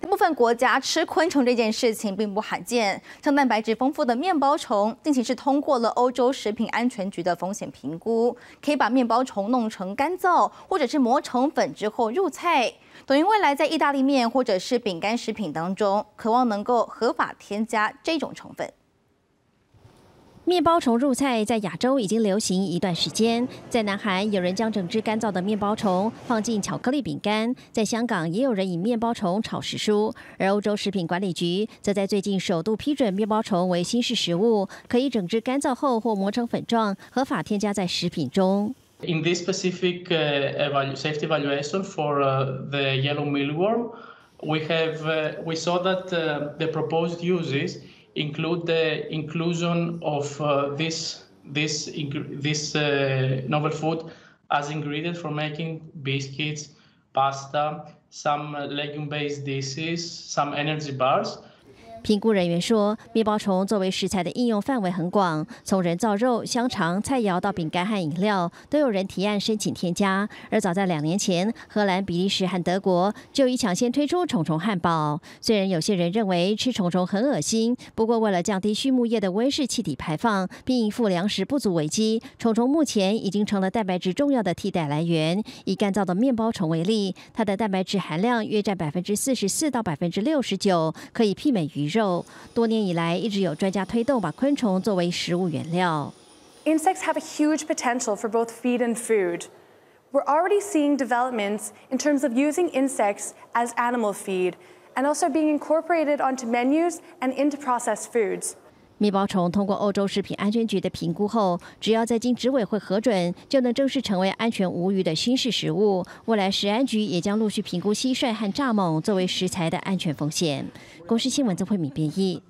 大部分国家吃昆虫这件事情并不罕见，像蛋白质丰富的面包虫，近期是通过了欧洲食品安全局的风险评估，可以把面包虫弄成干燥或者是磨成粉之后入菜。等于未来在意大利面或者是饼干食品当中，渴望能够合法添加这种成分。 面包虫入菜在亚洲已经流行一段时间，在南韩有人将整只干燥的面包虫放进巧克力饼干，在香港也有人以面包虫炒时蔬，而欧洲食品管理局则在最近首度批准面包虫为新式食物，可以整只干燥后或磨成粉状，合法添加在食品中。 In this specific safety evaluation for the yellow mealworm, we saw that the proposed uses. Include the inclusion of this novel food as ingredient for making biscuits, pasta, some legume-based dishes, some energy bars. 评估人员说，面包虫作为食材的应用范围很广，从人造肉、香肠、菜肴到饼干和饮料，都有人提案申请添加。而早在2年前，荷兰、比利时和德国就已抢先推出虫虫汉堡。虽然有些人认为吃虫虫很恶心，不过为了降低畜牧业的温室气体排放，并应付粮食不足危机，虫虫目前已经成了蛋白质重要的替代来源。以干燥的面包虫为例，它的蛋白质含量约占44%到69%，可以媲美鱼。 多年以来，一直有专家推动把昆虫作为食物原料。Insects have a huge potential for both feed and food. We're already seeing developments in terms of using insects as animal feed, and also being incorporated onto menus and into processed foods. 面包虫通过欧洲食品安全局的评估后，只要再经执委会核准，就能正式成为安全无虞的新式食物。未来食安局也将陆续评估蟋蟀和蚱蜢作为食材的安全风险。公视新闻曾慧敏编译。